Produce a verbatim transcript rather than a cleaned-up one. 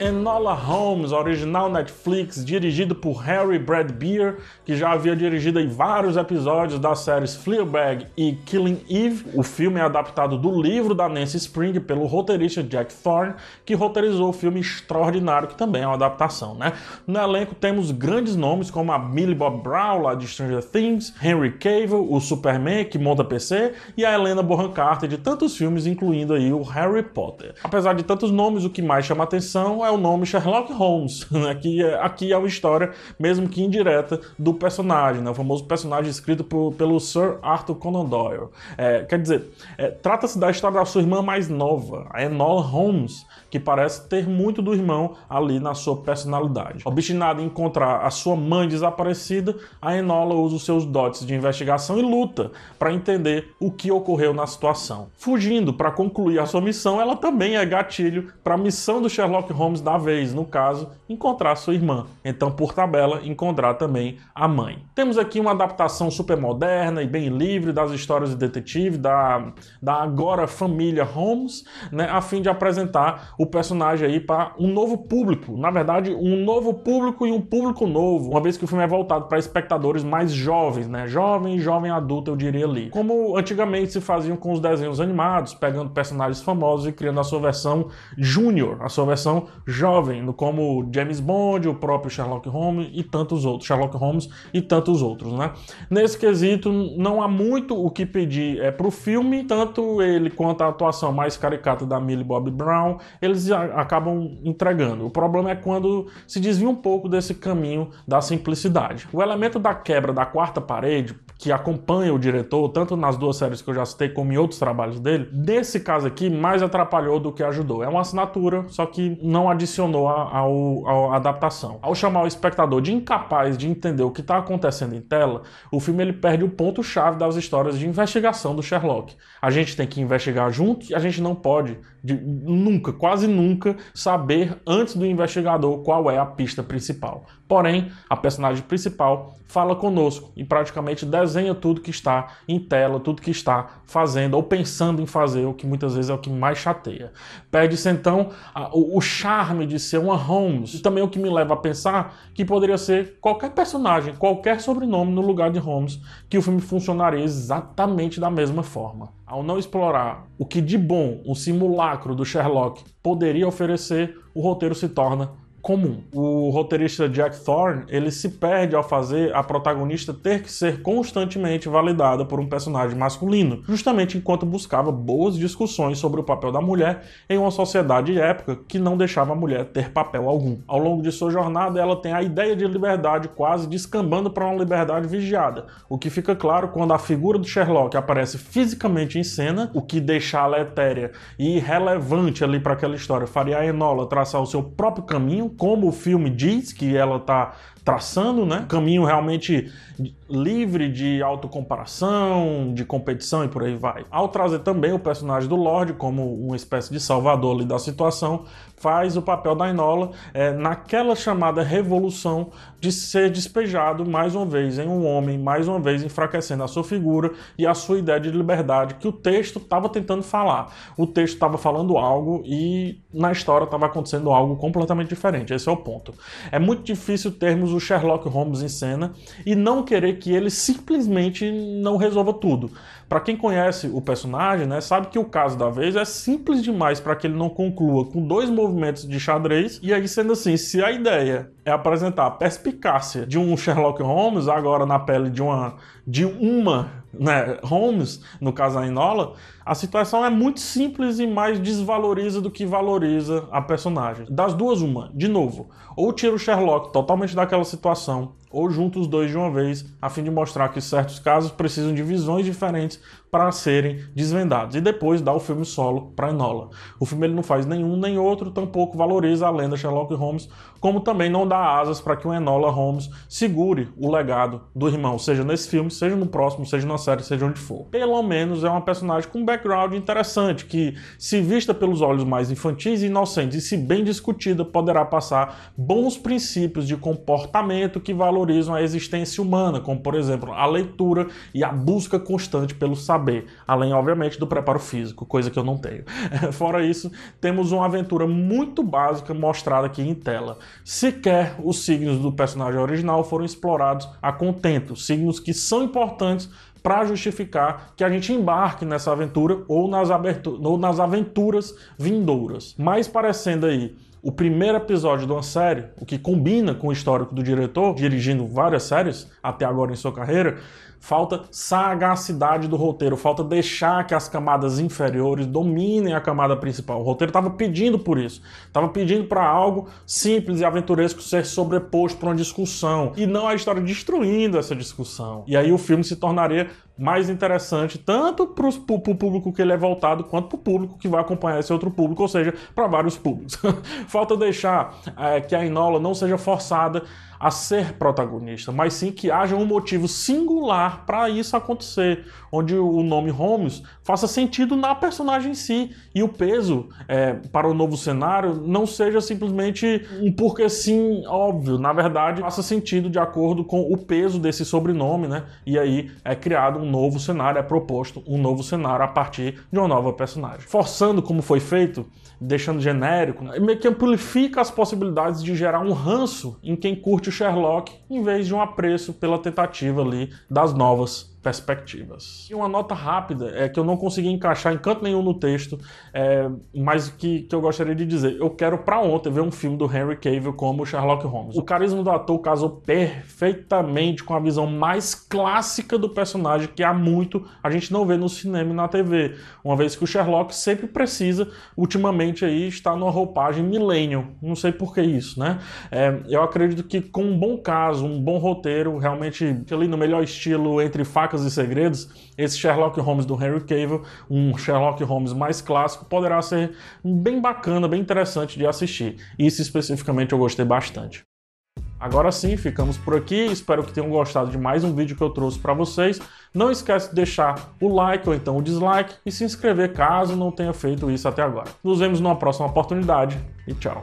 Enola Holmes, original Netflix, dirigido por Harry Bradbeer, que já havia dirigido em vários episódios das séries Fleabag e Killing Eve. O filme é adaptado do livro da Nancy Springer pelo roteirista Jack Thorne, que roteirizou o filme Extraordinário, que também é uma adaptação, né? No elenco temos grandes nomes como a Millie Bobby Brown, lá de Stranger Things, Henry Cavill, o Superman, que monta P C, e a Helena Bonham Carter, de tantos filmes, incluindo aí o Harry Potter. Apesar de tantos nomes, o que mais chama atenção é o nome Sherlock Holmes, né? Que é, aqui é uma história, mesmo que indireta, do personagem, né? O famoso personagem escrito por, pelo Sir Arthur Conan Doyle. É, quer dizer, é, trata-se da história da sua irmã mais nova, a Enola Holmes, que parece ter muito do irmão ali na sua personalidade. Obstinada em encontrar a sua mãe desaparecida, a Enola usa os seus dotes de investigação e luta para entender o que ocorreu na situação. Fugindo para concluir a sua missão, ela também é gatilho para a missão do Sherlock Holmes da vez, no caso, encontrar sua irmã. Então, por tabela, encontrar também a mãe. Temos aqui uma adaptação super moderna e bem livre das histórias de detetive da, da agora família Holmes, né, a fim de apresentar o personagem aí para um novo público. Na verdade, um novo público e um público novo, uma vez que o filme é voltado para espectadores mais jovens, né, jovem e jovem adulto, eu diria ali. Como antigamente se faziam com os desenhos animados, pegando personagens famosos e criando a sua versão júnior, a sua versão jovem, como James Bond, o próprio Sherlock Holmes e tantos outros, Sherlock Holmes e tantos outros, né? Nesse quesito, não há muito o que pedir é, para o filme, tanto ele quanto a atuação mais caricata da Millie Bobby Brown, eles acabam entregando. O problema é quando se desvia um pouco desse caminho da simplicidade. O elemento da quebra da quarta parede, que acompanha o diretor, tanto nas duas séries que eu já citei, como em outros trabalhos dele, nesse caso aqui, mais atrapalhou do que ajudou. É uma assinatura, só que não adicionou à adaptação. Ao chamar o espectador de incapaz de entender o que está acontecendo em tela, o filme ele perde o ponto-chave das histórias de investigação do Sherlock. A gente tem que investigar juntos e a gente não pode, de, nunca, quase nunca, saber antes do investigador qual é a pista principal. Porém, a personagem principal fala conosco e praticamente desenha tudo que está em tela, tudo que está fazendo ou pensando em fazer, o que muitas vezes é o que mais chateia. Perde-se então a, o, o charme de ser uma Holmes, e também o que me leva a pensar que poderia ser qualquer personagem, qualquer sobrenome no lugar de Holmes, que o filme funcionaria exatamente da mesma forma. Ao não explorar o que de bom o simulacro do Sherlock poderia oferecer, o roteiro se torna comum. O roteirista Jack Thorne, ele se perde ao fazer a protagonista ter que ser constantemente validada por um personagem masculino, justamente enquanto buscava boas discussões sobre o papel da mulher em uma sociedade e época que não deixava a mulher ter papel algum. Ao longo de sua jornada, ela tem a ideia de liberdade quase descambando para uma liberdade vigiada, o que fica claro quando a figura do Sherlock aparece fisicamente em cena, o que deixa ela etérea e irrelevante ali para aquela história. Faria a Enola traçar o seu próprio caminho, como o filme diz que ela está traçando, né? Um caminho realmente livre de autocomparação, de competição e por aí vai. Ao trazer também o personagem do Lorde como uma espécie de salvador ali da situação, faz o papel da Enola é, naquela chamada revolução de ser despejado mais uma vez em um homem, mais uma vez enfraquecendo a sua figura e a sua ideia de liberdade que o texto estava tentando falar. O texto estava falando algo e na história estava acontecendo algo completamente diferente. Esse é o ponto. É muito difícil termos o Sherlock Holmes em cena e não querer que ele simplesmente não resolva tudo. Para quem conhece o personagem, né, sabe que o caso da vez é simples demais para que ele não conclua com dois movimentos de xadrez. E aí, sendo assim, se a ideia é apresentar a perspicácia de um Sherlock Holmes agora na pele de uma de uma né, Holmes, no caso a Enola, a situação é muito simples e mais desvaloriza do que valoriza a personagem. Das duas, uma, de novo, ou tira o Sherlock totalmente daquela situação, ou junta os dois de uma vez, a fim de mostrar que certos casos precisam de visões diferentes para serem desvendados, e depois dá o filme solo para Enola. O filme ele não faz nenhum nem outro, tampouco valoriza a lenda Sherlock Holmes, como também não dá asas para que o Enola Holmes segure o legado do irmão, seja nesse filme, seja no próximo, seja na série, seja onde for. Pelo menos é uma personagem com background background interessante, que, se vista pelos olhos mais infantis e inocentes e se bem discutida, poderá passar bons princípios de comportamento que valorizam a existência humana, como, por exemplo, a leitura e a busca constante pelo saber, além, obviamente, do preparo físico, coisa que eu não tenho. Fora isso, temos uma aventura muito básica mostrada aqui em tela. Sequer os signos do personagem original foram explorados a contento, signos que são importantes para justificar que a gente embarque nessa aventura ou nas, abertura, ou nas aventuras vindouras. Mas parecendo aí o primeiro episódio de uma série, o que combina com o histórico do diretor, dirigindo várias séries até agora em sua carreira, falta sagacidade do roteiro, falta deixar que as camadas inferiores dominem a camada principal. O roteiro estava pedindo por isso, estava pedindo para algo simples e aventuresco ser sobreposto para uma discussão, e não a história destruindo essa discussão. E aí o filme se tornaria mais interessante tanto para o público que ele é voltado, quanto para o público que vai acompanhar esse outro público, ou seja, para vários públicos. Falta deixar é, que a Enola não seja forçada a ser protagonista, mas sim que haja um motivo singular para isso acontecer, onde o nome Holmes faça sentido na personagem em si, e o peso é, para o novo cenário não seja simplesmente um porque sim óbvio, na verdade faça sentido de acordo com o peso desse sobrenome, né? E aí é criado um novo cenário, é proposto um novo cenário a partir de uma nova personagem. Forçando como foi feito, deixando genérico, meio que amplifica as possibilidades de gerar um ranço em quem curte o Sherlock, em vez de um apreço pela tentativa ali das novas perspectivas. E uma nota rápida, é que eu não consegui encaixar em canto nenhum no texto, é, mas que, que eu gostaria de dizer. Eu quero pra ontem ver um filme do Henry Cavill como Sherlock Holmes. O carisma do ator casou perfeitamente com a visão mais clássica do personagem, que há muito a gente não vê no cinema e na T V, uma vez que o Sherlock sempre precisa, ultimamente aí, estar numa roupagem millennium. Não sei por que isso, né? É, eu acredito que com um bom caso, um bom roteiro, realmente ali no melhor estilo entre facas e segredos, esse Sherlock Holmes do Henry Cavill, um Sherlock Holmes mais clássico, poderá ser bem bacana, bem interessante de assistir. Isso especificamente eu gostei bastante. Agora sim, ficamos por aqui. Espero que tenham gostado de mais um vídeo que eu trouxe para vocês. Não esquece de deixar o like ou então o dislike e se inscrever caso não tenha feito isso até agora. Nos vemos numa próxima oportunidade e tchau!